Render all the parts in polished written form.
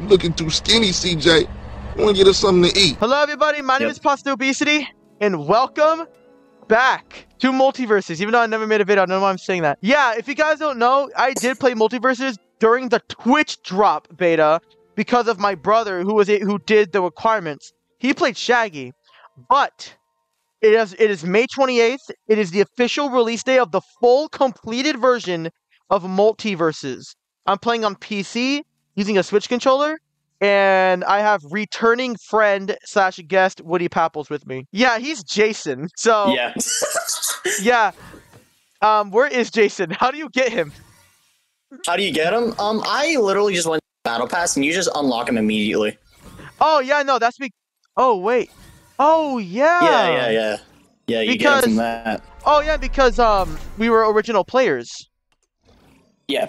You looking too skinny, CJ. I want to get us something to eat. Hello, everybody. My name is Pasta Obesity, and welcome back to Multiversus. Even though I never made a video, I don't know why I'm saying that. Yeah, if you guys don't know, I did play Multiversus during the Twitch drop beta because of my brother who did the requirements. He played Shaggy, but it is May 28th. It is the official release day of the full completed version of Multiversus. I'm playing on PC using a Switch controller, and I have returning friend slash guest Woody Papples with me. Yeah, he's Jason. So yeah, yeah. Where is Jason? How do you get him? How do you get him? I literally just went to Battle Pass, and you just unlock him immediately. Oh yeah, no, that's me. Oh wait. Oh yeah. Yeah. You get him from that. Oh yeah, because we were original players. Yeah.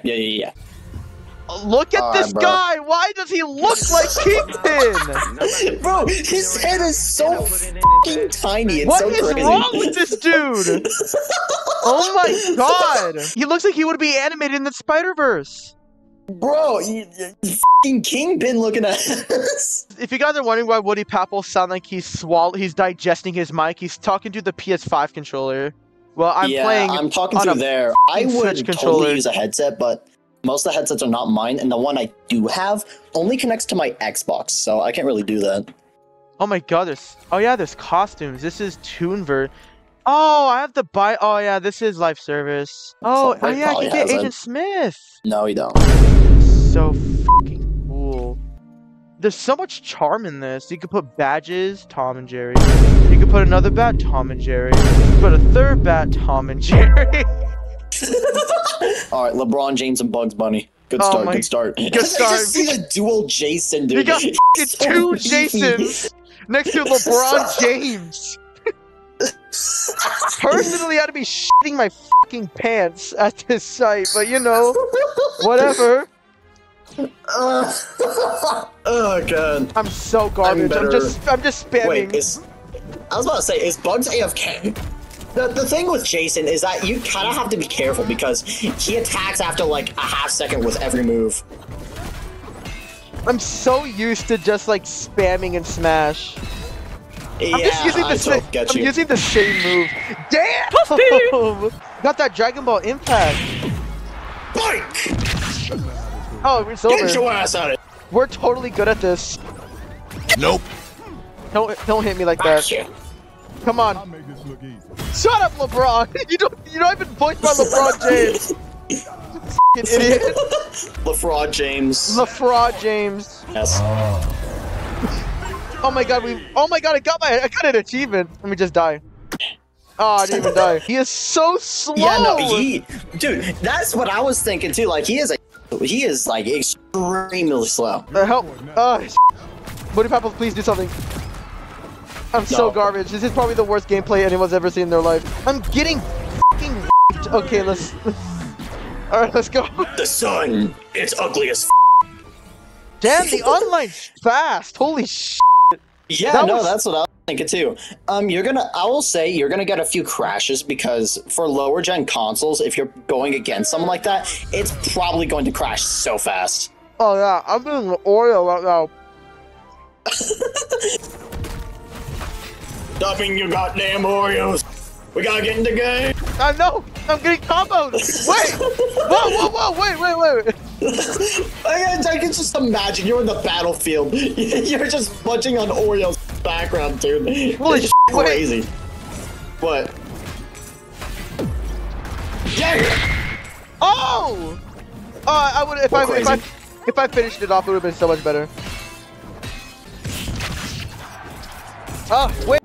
Look at this guy! Why does he look like Kingpin? Bro, his head is so fucking tiny. It's so crazy. What is wrong with this dude? Oh my god! He looks like he would be animated in the Spider Verse. Bro, you fucking Kingpin looking at us. If you guys are wondering why Woody Papples sound like he's digesting his mic, he's talking to the PS5 controller. Well, I'm talking through there. I would totally use a headset, but most of the headsets are not mine, and the one I do have only connects to my Xbox, so I can't really do that. Oh my god, there's costumes. This is Toonvert. Oh, I have to buy. Oh yeah, this is live service. Oh yeah, I can get Agent Smith. No, you don't. So fucking cool. There's so much charm in this. You could put badges, Tom and Jerry. You could put another bat, Tom and Jerry. You could put a third bat, Tom and Jerry. All right, LeBron James and Bugs Bunny. Good start. I just see the dual Jason, dude. You got two Jasons next to LeBron James. Personally, I'd be shitting my fucking pants at this sight, but you know, whatever. Oh god. I'm so garbage. I'm just spamming. Wait, I was about to say, is Bugs AFK? The thing with Jason is that you kind of have to be careful because he attacks after like a half second with every move. I'm so used to just like spamming and Smash. I'm using the same move. Damn! Got that Dragon Ball impact. Bike! Oh, it's over. Get your ass out of it. We're totally good at this. Nope. Don't hit me like that. Come on. I'll make this look easy. Shut up, LeBron! You don't even point my LeBron James. You fucking idiot. LeBron James. LeBron James. Yes. Oh my god, I got an achievement. Let me just die. Oh, I didn't even die. He is so slow. Yeah, no, dude, that's what I was thinking too. Like he is like extremely slow. Help. Woody Papples, please do something. I'm so garbage. This is probably the worst gameplay anyone's ever seen in their life. I'm getting fucking wiped. Okay, Alright, let's go. The sun is ugly as f. Damn, the online's fast. Holy shit. Yeah, that's what I was thinking too. I will say you're gonna get a few crashes because for lower gen consoles, if you're going against someone like that, it's probably going to crash so fast. Oh yeah, I'm doing an Oreo right now. Stopping your goddamn Oreos. We gotta get in the game. I know. I'm getting comboed. Wait. Whoa. Wait. I can just imagine you're in the battlefield. You're just punching on Oreo's background, dude. Holy shit, crazy. What? Yeah. Oh. I would if I finished it off, it would have been so much better. Oh wait.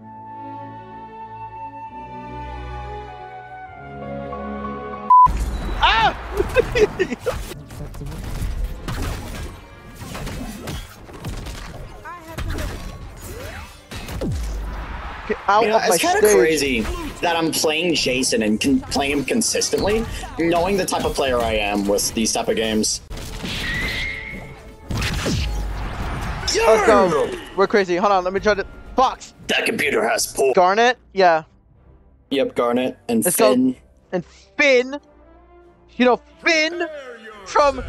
It's kind of crazy that I'm playing Jason and can play him consistently, knowing the type of player I am with these type of games. Let's go. We're crazy. Hold on, let me try to box. That computer has pull. Garnet, yeah. Yep, Garnet and Finn. And Finn. You know, Finn. from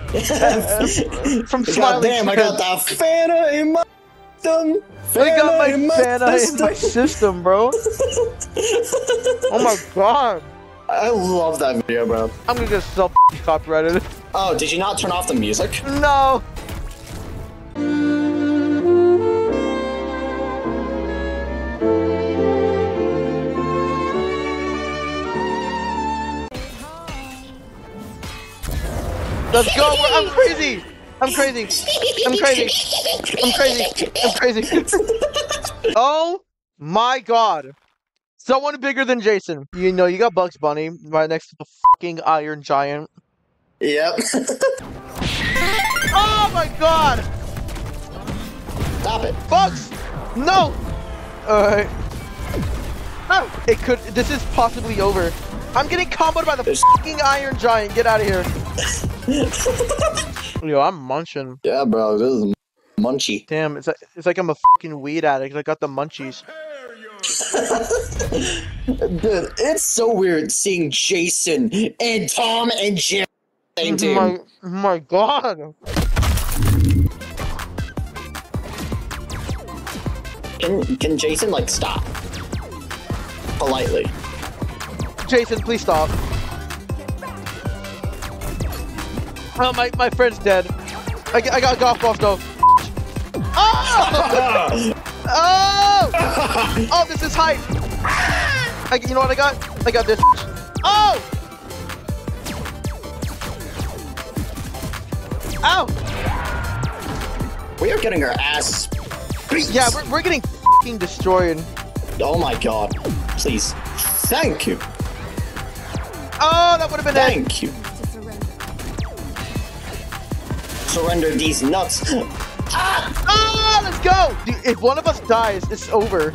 Smiley. Damn, I got that Fanta in my system. I got my Fanta in my system, bro. Oh my god. I love that video, bro. I'm gonna get self-copyrighted. Oh, did you not turn off the music? No. Let's go! I'm crazy! I'm crazy! I'm crazy! I'm crazy! I'm crazy! Oh my god! Someone bigger than Jason. You know, you got Bugs Bunny right next to the fucking Iron Giant. Yep. Oh my god! Stop it, Bugs! No! Alright. Oh! It could. This is possibly over. I'm getting comboed by the fucking Iron Giant. Get out of here. Yo, I'm munching. Yeah, bro, this is munchy. Damn, it's like I'm a fucking weed addict. I got the munchies. Dude, it's so weird seeing Jason and Tom and Jerry. Oh my god. Can Jason like stop politely? Jason, please stop. Oh, my friend's dead. I got a golf ball though. Oh! Oh! Oh, this is hype. You know what I got? I got this. Oh! Ow! We are getting our ass beat. Yeah, we're getting f***ing destroyed. Oh my god. Please. Thank you. Oh, that would have been it. Thank you. Surrender these nuts. Ah! Ah! Let's go! Dude, if one of us dies, it's over.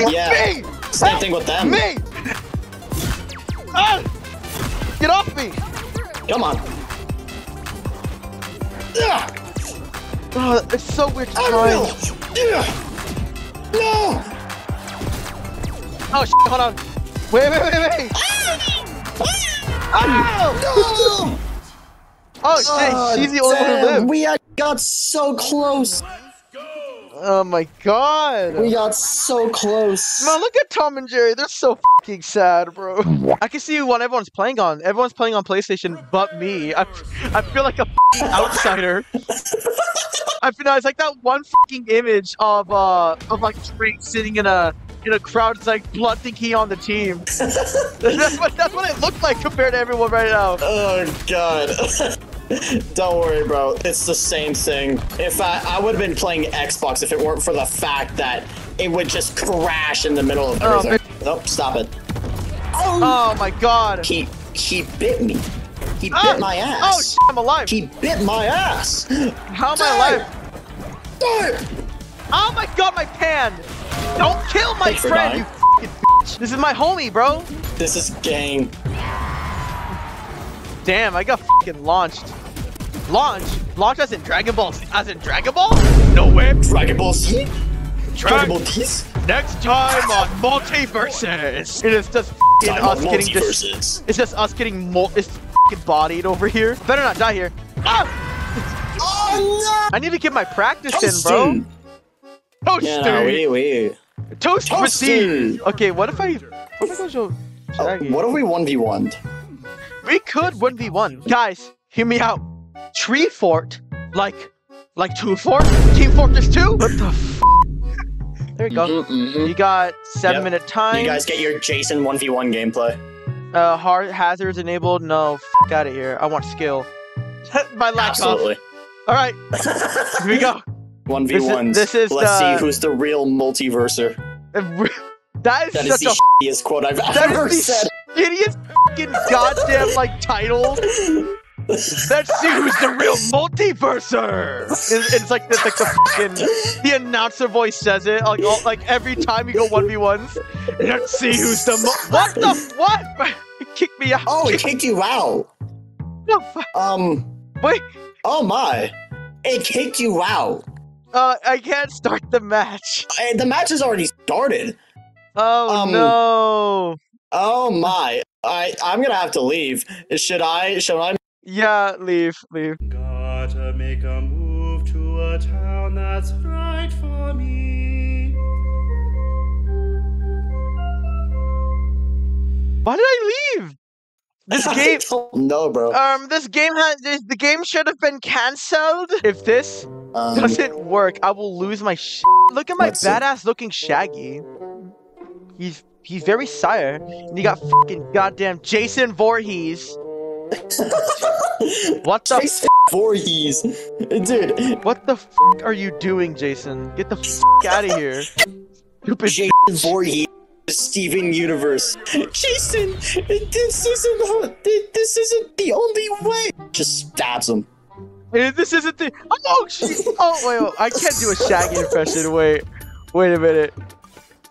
Yeah. Me! Same thing with them. Me! Ah! Get off me! Come on. Oh, it's so weird to try. No! Oh, shit, hold on. Wait. Oh! No! Oh, shit, she's the only one who lived. We got so close. Oh my god. We got so close. Man, look at Tom and Jerry. They're so fucking sad, bro. I can see what everyone's playing on. Everyone's playing on PlayStation but me. I feel like a fucking outsider. I feel it's like that one fucking image of like Drake sitting in a crowd. It's like blood thinking on the team. that's what it looked like compared to everyone right now. Oh god. Don't worry, bro. It's the same thing. If I would have been playing Xbox if it weren't for the fact that it would just crash in the middle of everything. Oh, nope, stop it. Oh my god. He bit me. He bit my ass. Oh, shit, I'm alive. He bit my ass. How am I alive? Oh my god, my pan. Don't kill my friend, you fucking bitch. This is my homie, bro. This is gang. Damn, I got fucking launched. Launch as in Dragon Ball. As in Dragon Ball? No way. Dragon Ball Z? Dragon Ball Z? Next time on Multiversus. It is just fucking us getting this. It's just us getting fucking bodied over here. Better not die here. Ah! Oh no! I need to get my practice in, bro. Toasty. Yeah, Toasty. Okay, what if I? What if I go Shaggy? What if we 1v1'd? We could 1v1. Guys, hear me out. Tree fort? Like two fort? Team Fortress 2? What the f***? There we go. You got 7-minute time. You guys get your Jason 1v1 gameplay. Hard hazards enabled? No, f*** out of here. I want skill. My lack Absolutely. Off. Alright. Here we go. 1v1s. This is Let's see who's the real multiverser. That is the shittiest quote I've ever said. Idiot fucking goddamn like title. Let's see who's the real multiverser. It's like the fucking the announcer voice says it like every time you go 1v1s. Let's see who's the what? Kick me out. Oh, it kicked you out. No. Wait. Oh my. It kicked you out. I can't start the match. The match has already started. Oh no. Oh my! I'm gonna have to leave. Should I? Yeah, leave. Gotta make a move to a town that's right for me. Why did I leave? This game, no, bro. This game has the game should have been cancelled. If this doesn't work, I will lose my shit. Look at my badass-looking Shaggy. He's very sire, and you got fucking goddamn Jason Voorhees. What the Jason Voorhees, dude? What the fuck are you doing, Jason? Get the fuck out of here, stupid Jason Voorhees. Steven Universe. Jason, this isn't the only way. Just stabs him. This isn't the. Oh, geez. Oh wait, wait, I can't do a Shaggy impression. Wait a minute.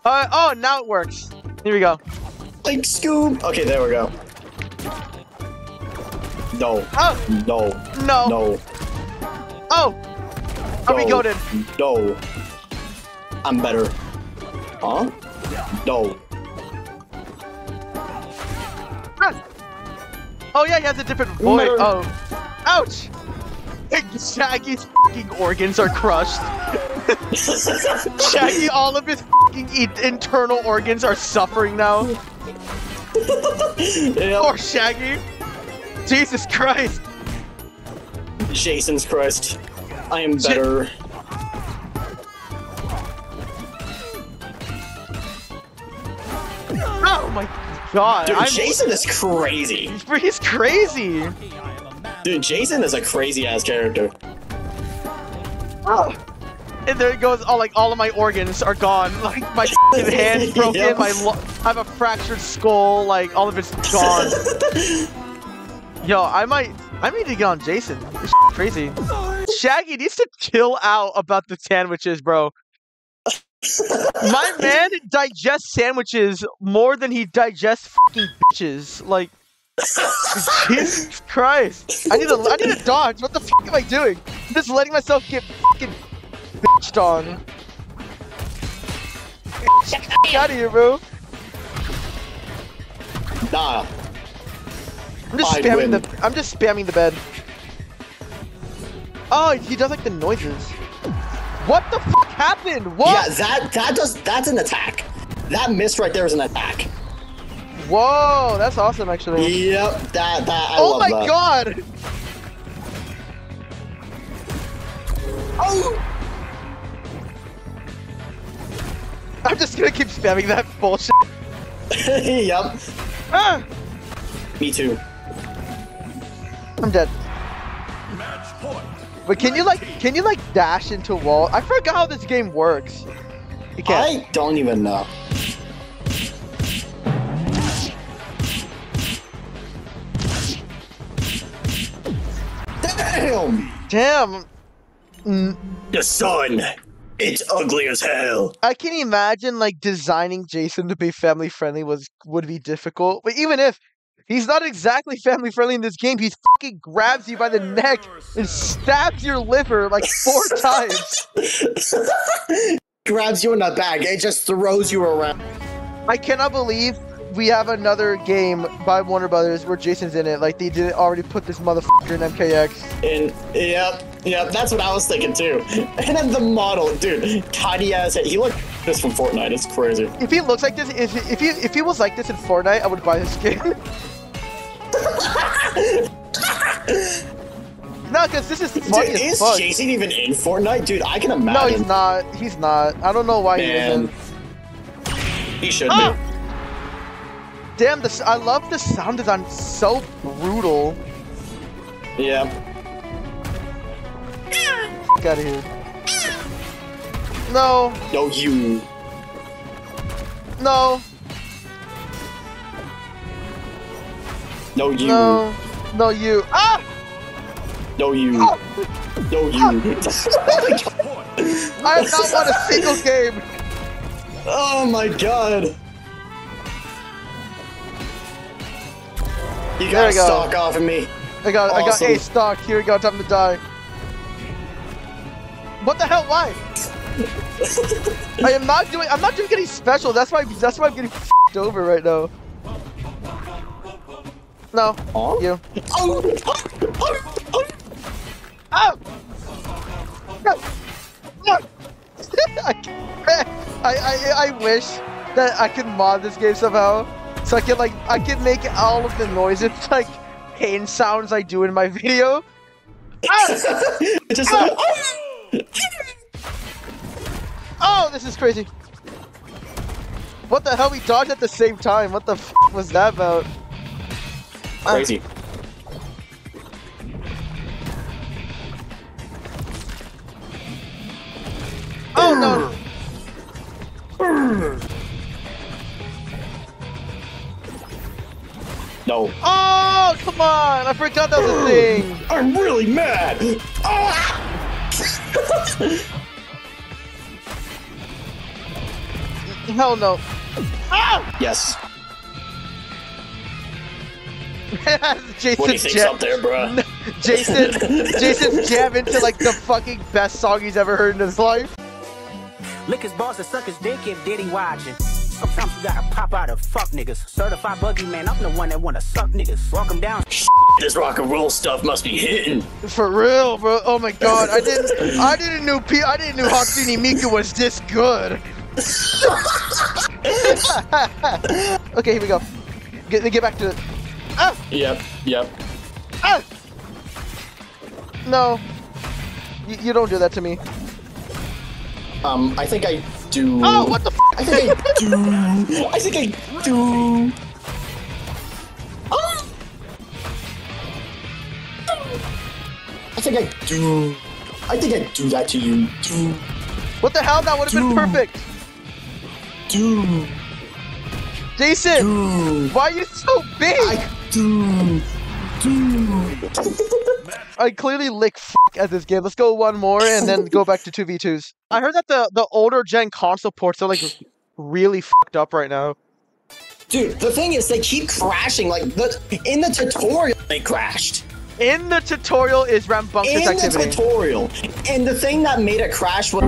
Oh, now it works. Here we go. Like Scoob. Okay, there we go. No. Oh. No. No. No. Oh. I'll be golden. No. I'm better. Huh? No. Oh yeah, he has a different voice. Oh. Ouch! Shaggy's f***ing organs are crushed. Shaggy, all of his f***ing internal organs are suffering now. Yep. Poor Shaggy. Jesus Christ. Jason's Christ. I am better. Oh my god. Dude, Jason is crazy. He's crazy. Dude, Jason is a crazy ass character. Oh. And there it goes, all of my organs are gone. Like my hand broken, yep. I have a fractured skull, like all of it's gone. Yo, I need to get on Jason. This is crazy. Shaggy needs to chill out about the sandwiches, bro. My man digests sandwiches more than he digests fucking bitches. Like, Jesus Christ! I need a dodge. What the fuck am I doing? I'm just letting myself get fucking bitched on. Get out of here, bro. Nah. I'm just spamming the bed. Oh, he does like the noises. What the fuck happened? What? Yeah, that's an attack. That miss right there is an attack. Whoa, that's awesome actually. Yep, I love that. Oh my god! Oh! I'm just gonna keep spamming that bullshit. Yep. Ah! Me too. I'm dead. Match point. But can you dash into wall? I forgot how this game works. You can't. I don't even know. Damn. The sun. It's ugly as hell. I can imagine designing Jason to be family friendly would be difficult. But even if. He's not exactly family friendly in this game. He fucking grabs you by the neck and stabs your liver like 4 times. Grabs you in the back. It just throws you around. I cannot believe we have another game by Warner Brothers where Jason's in it. Like they didn't already put this motherfucker in MKX. And yep, that's what I was thinking too. And then the model, dude, tiny ass head. He looked like this from Fortnite. It's crazy. If he looks like this, if he was like this in Fortnite, I would buy this game. No, because this is funny as fuck. Is Jason even in Fortnite? Dude, I can imagine. No, he's not. He's not. I don't know why he isn't. He should be. Damn, I love the sound design. It's so brutal. Yeah. Get out of here. No. No, you. No. No, you. No, no, you. Ah! No, you. Ah! No, you. Ah! I have not won a single game. Oh my god. You got stock off of me. I got a stock. Here we go. Time to die. What the hell? Why? I'm not doing any special. That's why I'm getting f***ed over right now. No. You. Oh. Oh! No! No! I wish that I could mod this game somehow, so I can like make all of the noises, like pain sounds I do in my video. It's just like, oh, this is crazy. What the hell? We dodged at the same time. What the f was that about? Crazy. Oh no! No. Oh, come on! I forgot that was a thing! I'm really mad! Ah! Hell no. Ah! Yes. Jason, what do you think's up there, bro? Jason, Jason's jamming to like the fucking best song he's ever heard in his life. Lick his balls and suck his dick if Diddy watching. Sometimes you gotta pop out of fuck niggas. Certified buggy man, I'm the one that wanna suck niggas. Walk them down. Shit, this rock and roll stuff must be hitting. For real, bro. Oh my god, I didn't know Hatsune Miku was this good. Okay, here we go. Get back to it. Ah! Yep. Ah! No, you don't do that to me. I think I do. Oh, what the f? I think I do. I think I do. Oh! I think I do. I think I do that to you. Do. What the hell? That would have been perfect. Do. Jason, do. Why are you so big? I do. Do. I clearly lick f at this game. Let's go one more and then go back to 2v2s. I heard that the older gen console ports are like really fucked up right now. Dude, the thing is they keep crashing. Like in the tutorial they crashed. In the tutorial is rambunctious activity. In the tutorial. And the thing that made it crash was...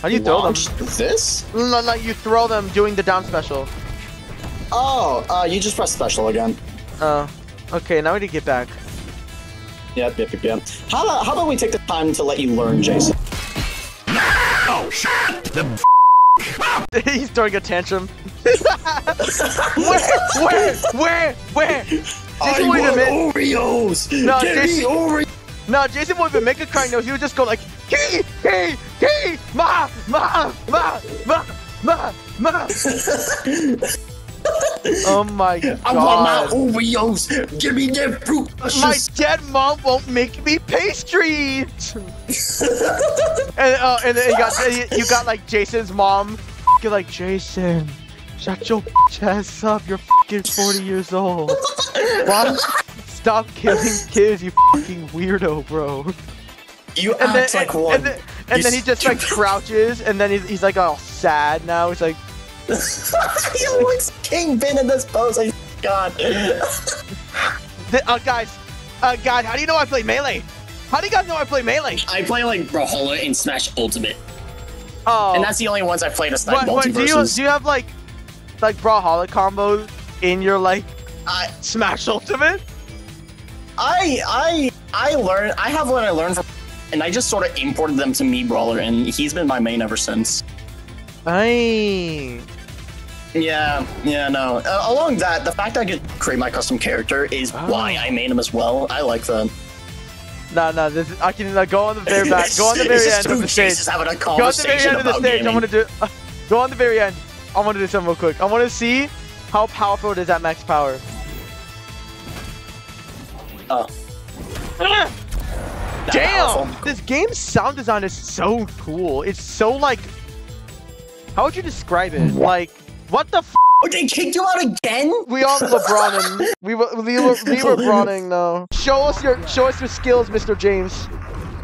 How do you throw them? This? No, no, you throw them doing the down special. Oh, you just press special again. Oh, okay, now we need to get back. Yep. How about we take the time to let you learn, Jason? No! Shut the f up! He's throwing a tantrum. Where? Jason won't even Oreos! No, Jason, Oreos! No, Jason won't even make a crying noise. He would just go like, He! Ma! Oh my god. I want my Oreos! Give me that fruit! My dead mom won't make me pastry! And then you got like Jason's mom. You're like, Jason, shut your ass up. You're fucking 40 years old. Why? Stop killing kids, you fucking weirdo, bro. You and act then, like and, one. And then he just like crouches, and then he's like all sad now. He's like, he looks Kingpin in this pose. Like, God. Guys, how do you know I play Melee? How do you guys know I play Melee? I play like Brawlhalla and Smash Ultimate. Oh. And that's the only ones I've played as like Multiversus. Do you have like Brawlhalla combos in your like Smash Ultimate? I have what I learned from, and I just sort of imported them to Mii Brawler, and he's been my main ever since. Aye. Yeah, no. Along that, the fact that I could create my custom character is why I made him as well. I like that. No, I can go on the very back. Go on the very end of the stage. Go on the very end of the stage. I want to do. Go on the very end. I want to do something real quick. I want to see how powerful it is at max power. Oh. Damn! Powerful. This game's sound design is so cool. It's so like. How would you describe it? Like, what the f? Oh, they kicked you out again? We all LeBroning. we were LeBroning now. Show us your skills, Mr. James.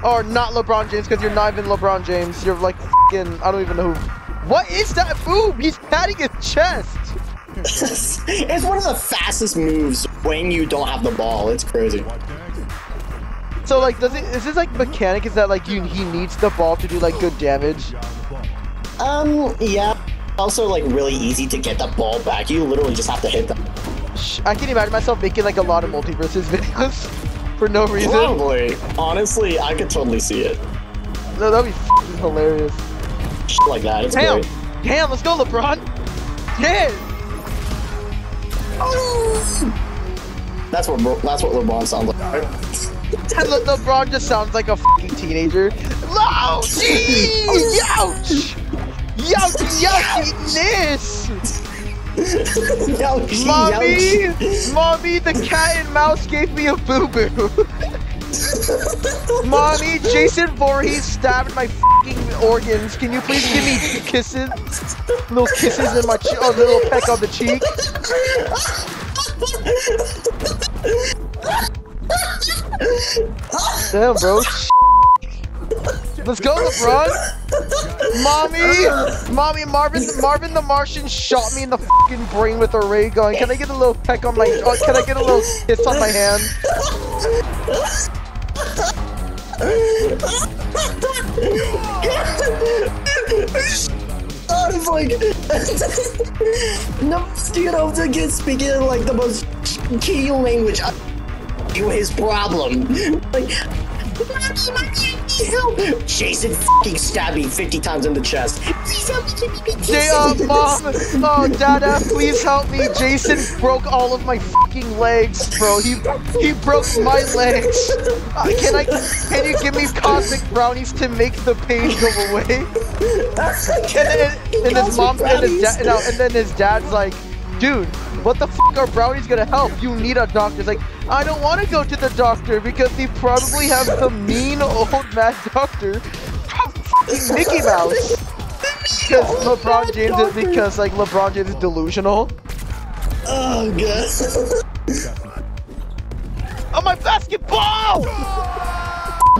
Or not LeBron James, because you're not even LeBron James. You're like fucking, I don't even know who. What is that move? He's patting his chest. It's one of the fastest moves when you don't have the ball. It's crazy. So like, is this like mechanic? Is that like he needs the ball to do like good damage? Yeah. Also, like, really easy to get the ball back. You literally just have to hit them. I can imagine myself making, like, a lot of Multiversus videos. for no reason? Probably. Honestly, I could totally see it. No, that'd be f***ing hilarious. Shit like that, it's great. Damn, let's go, LeBron! Yeah! Oh. That's what LeBron sounds like. And LeBron just sounds like a f***ing teenager. Oh, jeez! Ouch! Yuckiness! Yowchi, mommy, yowchi. Mommy, the cat and mouse gave me a boo-boo. Mommy, Jason Voorhees stabbed my f***ing organs. Can you please give me kisses? Little kisses in my cheek, a little peck on the cheek. Damn, bro. Let's go, LeBron! Mommy, Marvin the Martian shot me in the fucking brain with a ray gun. Can I get a little peck on my? Oh, can I get a little kiss on my hand? I was like, no, dude, I was again speaking in like the most key language. His problem, like. Help! Jason fucking stabbed me 50 times in the chest. Please help me, Mom! Oh, Dada, please help me. Jason broke all of my fucking legs, bro. He broke my legs. Can you give me cosmic brownies to make the pain go away? And then his mom and then his dad's like, dude, what the fuck are brownies gonna help? You need a doctor. It's like, I don't want to go to the doctor because they probably have the mean old mad doctor from fucking Mickey Mouse. Because LeBron James is delusional. Oh god. Oh my basketball!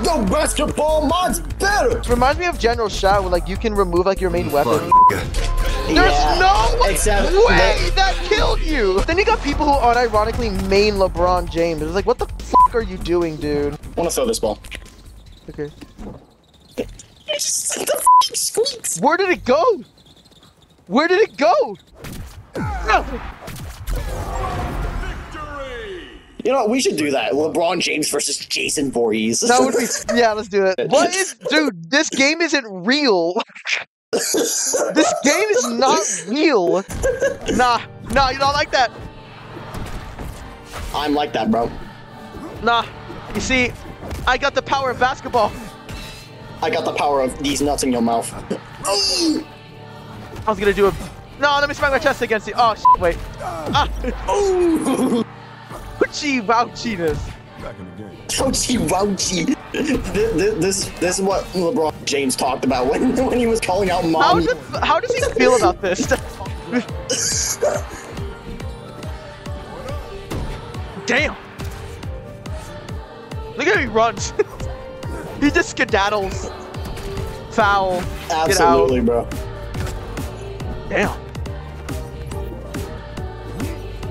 The basketball mod's better. It reminds me of General Shao, where like you can remove like your main weapon. There's no way that killed you! Then you got people who unironically main LeBron James. It's like, what the fuck are you doing, dude? I wanna throw this ball. Okay. It's the fucking squeaks! Where did it go? Where did it go? Victory! You know what, we should do that. LeBron James versus Jason Voorhees. That would be- yeah, let's do it. What is- dude, this game isn't real. This game is not real. Nah, you're not like that. I'm like that, bro. Nah, you see, I got the power of basketball. I got the power of these nuts in your mouth. I was gonna do a... No, let me smack my chest against you. Oh, shit, wait. Ah. Ooh. Ouchie, wouchiness. Ouchie, wouchie. This is what LeBron James talked about when he was calling out mom. How does he feel about this? Damn! Look at how he runs. He just skedaddles. Foul. Absolutely, bro. Damn.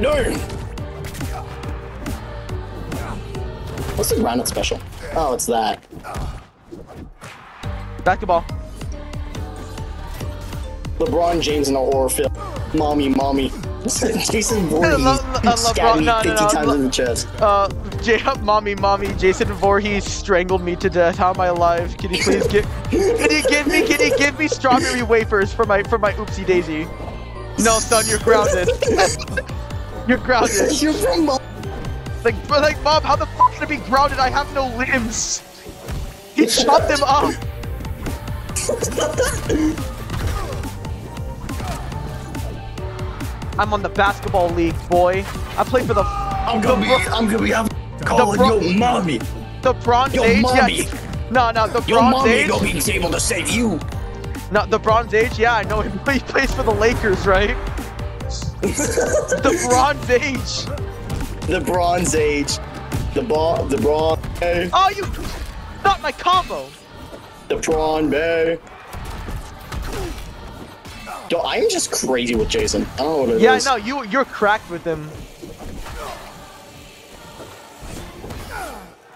No! What's the Garnet special? Oh, it's that. Basketball. LeBron James in the horror film. Mommy. Jason Voorhees stabbed me 50 times in the chest. Mommy, Jason Voorhees strangled me to death. How am I alive? Can you please give me strawberry wafers for my oopsie daisy? No, son, you're grounded. You're grounded. You're from Mom. Like, Mom, how the fuck can I be grounded? I have no limbs. He chopped them up. I'm on the basketball league, boy. I play for the. I'm gonna be yo, mommy. The Bronze Age. Mommy. Yeah. No, the Bronze Age. Your mommy gonna be able to save you. No, the Bronze Age. Yeah, I know him. He plays for the Lakers, right? The Bronze Age. The Bronze Age. The Bronze Bay. Oh, you not my combo! The Bronze Bay. Yo, I'm just crazy with Jason. I don't know what it is. Yeah, no, you're cracked with him.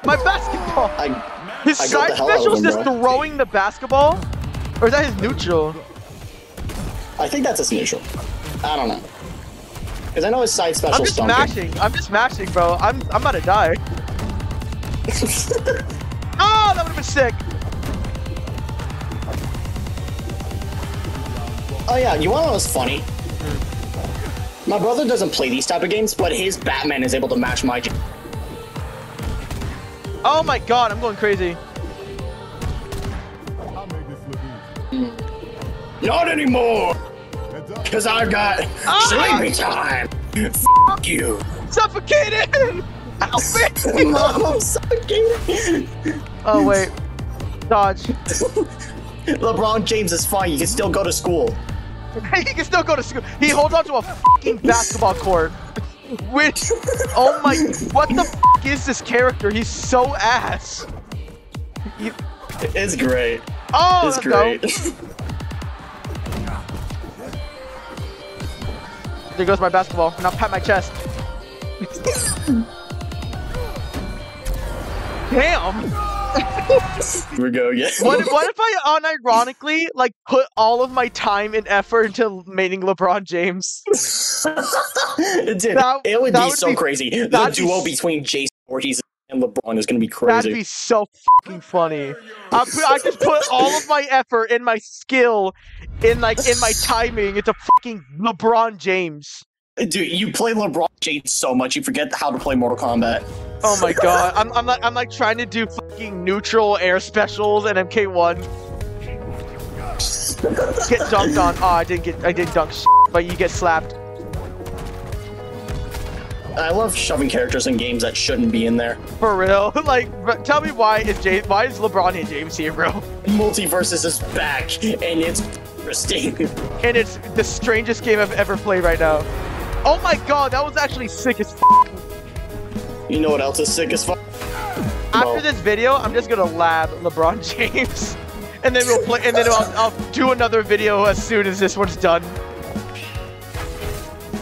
My basketball! His side special is just throwing the basketball? Or is that his neutral? I think that's his neutral. I don't know. Cause I know his side special. I'm just smashing, bro. I'm about to die. Oh, that would've been sick. Oh yeah, you wanna know what's funny? My brother doesn't play these type of games, but his Batman is able to match my... Oh my god, I'm going crazy. I'll make this look easy. Not anymore! Cause I've got sleepy time! F*** you! Suffocated! Mom, I'm suffocated! Oh wait. Dodge. LeBron James is fine, you can still go to school. He can still go to school. He holds onto a fucking basketball court. Which, oh my, what the fuck is this character? He's so ass. He, it's great. Oh, it's great. There goes my basketball, and I'll pat my chest. Damn. Here we go again. What if I unironically like put all of my time and effort into mating LeBron James? Dude, it would be so crazy. The duo between Jason Voorhees and LeBron is gonna be crazy. That'd be so fucking funny. I just put all of my effort and my skill in my timing into fucking LeBron James. Dude, you play LeBron James so much you forget how to play Mortal Kombat. Oh my god, I'm like trying to do fucking neutral air specials and MK1. Get dunked on. Oh, I didn't dunk shit, but you get slapped. I love shoving characters in games that shouldn't be in there. For real, like, tell me why is LeBron and James here, bro? Multiversus is back, and it's interesting. And it's the strangest game I've ever played right now. Oh my god, that was actually sick as fuck. You know what else is sick as fuck? After this video, I'm just gonna lab LeBron James, and then we'll play. And then I'll do another video as soon as this one's done.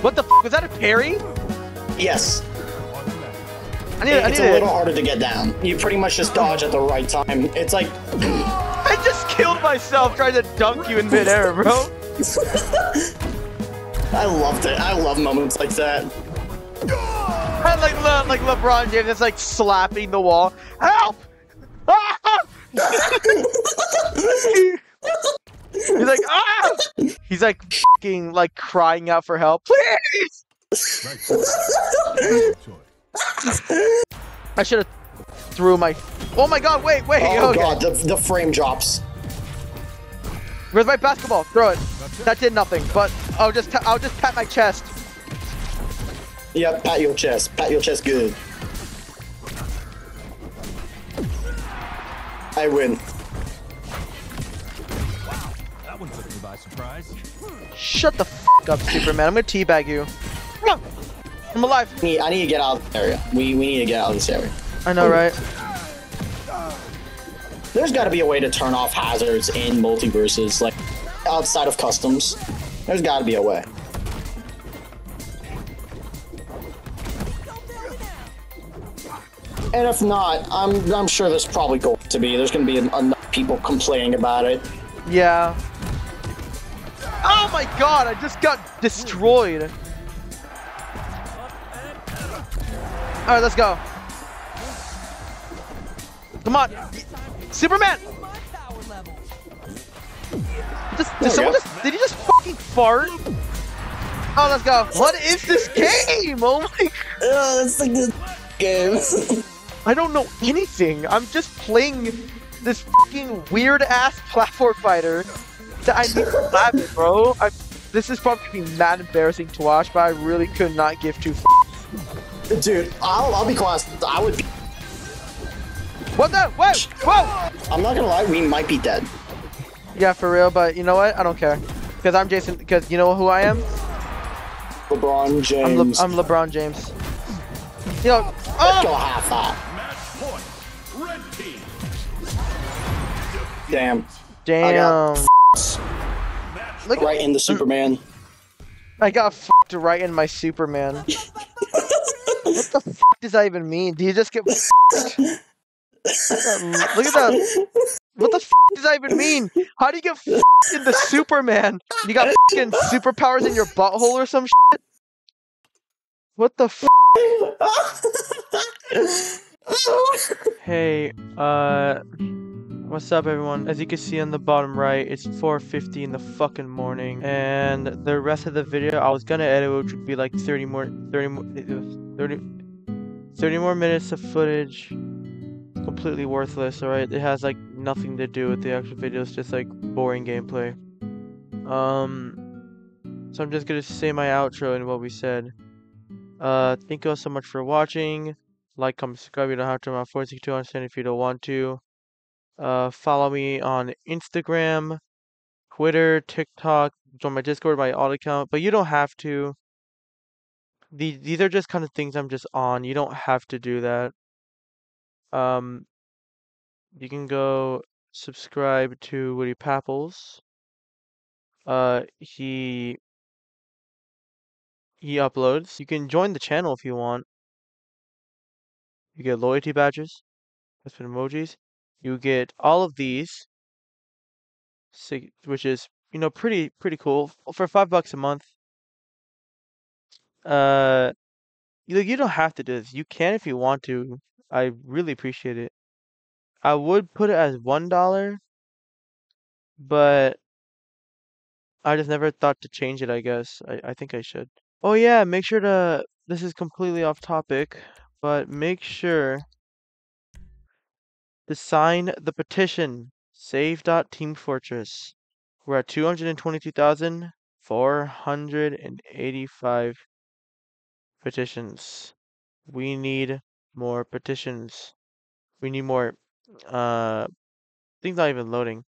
What the fuck? Was that a parry? Yes. It's a little harder to get down. You pretty much just dodge at the right time. It's like I just killed myself trying to dunk you in midair, bro. I loved it. I love moments like that. Like LeBron James is like slapping the wall. Help! Ah! He's like, ah! He's like fucking like crying out for help. Please! I should have threw my. Oh my god! Wait, wait! Oh okay. God! The frame drops. Where's my basketball? Throw it. That did nothing. But I'll just pat my chest. Yeah, pat your chest. Pat your chest good. I win. Wow, that one took me by surprise. Shut the f up, Superman. I'm gonna teabag you. I'm alive. I need to get out of the area. We need to get out of this area. I know, right? There's got to be a way to turn off hazards in multiverses, like outside of customs. There's got to be a way. And if not, I'm sure there's probably going to be. There's going to be enough people complaining about it. Yeah. Oh my god! I just got destroyed. All right, let's go. Come on. Superman! Did he just fucking fart? Oh, let's go. What is this game? Oh my god. Oh, it's like this game. I don't know anything. I'm just playing this fucking weird ass platform fighter that I need to laugh at, bro. This is probably mad embarrassing to watch, but I really could not give two f***s. Dude, I'll be honest. I would be. What the? Wait! Whoa! I'm not gonna lie, we might be dead. Yeah, for real, but you know what? I don't care. Because I'm Jason, because you know who I am? LeBron James. I'm LeBron James. You know, let's go half that. Match point. Red team. Damn. Look right in the Superman. I got f***ed right in my Superman. What the f*** does that even mean? Do you just get f***ed? Look at that. What the f does that even mean? How do you get f in the Superman? You got f***ing superpowers in your butthole or some shit? What the f? Hey, what's up, everyone? As you can see on the bottom right, it's 4:50 in the fucking morning, and the rest of the video I was gonna edit, which would be like 30 more minutes of footage. Completely worthless, alright? It has like nothing to do with the actual video, it's just like boring gameplay. So I'm just gonna say my outro and what we said. Thank you all so much for watching. Like, comment, subscribe, you don't have to. I'm on 462 on Instagram if you don't want to. Follow me on Instagram, Twitter, TikTok, join my Discord, my alt account, but you don't have to. These are just kind of things I'm just on. You don't have to do that. You can go subscribe to Woody Papples. He uploads. You can join the channel if you want. You get loyalty badges, that's been emojis. You get all of these, which is, you know, pretty cool for $5 a month. You don't have to do this. You can if you want to. I really appreciate it. I would put it as $1, but I just never thought to change it. I guess I think I should. Oh yeah, make sure to. This is completely off topic. But make sure to sign the petition, save.teamfortress. We're at 222,485 petitions. We need more petitions. We need more, things not even loading.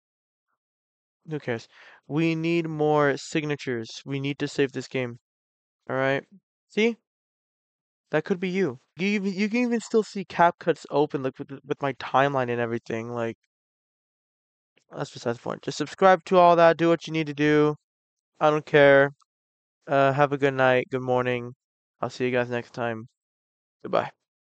Who cares? We need more signatures. We need to save this game. Alright? See? That could be you. You can even still see cap cuts open, like with my timeline and everything. Like, that's besides the point. Just subscribe to all that. Do what you need to do. I don't care. Have a good night. Good morning. I'll see you guys next time. Goodbye.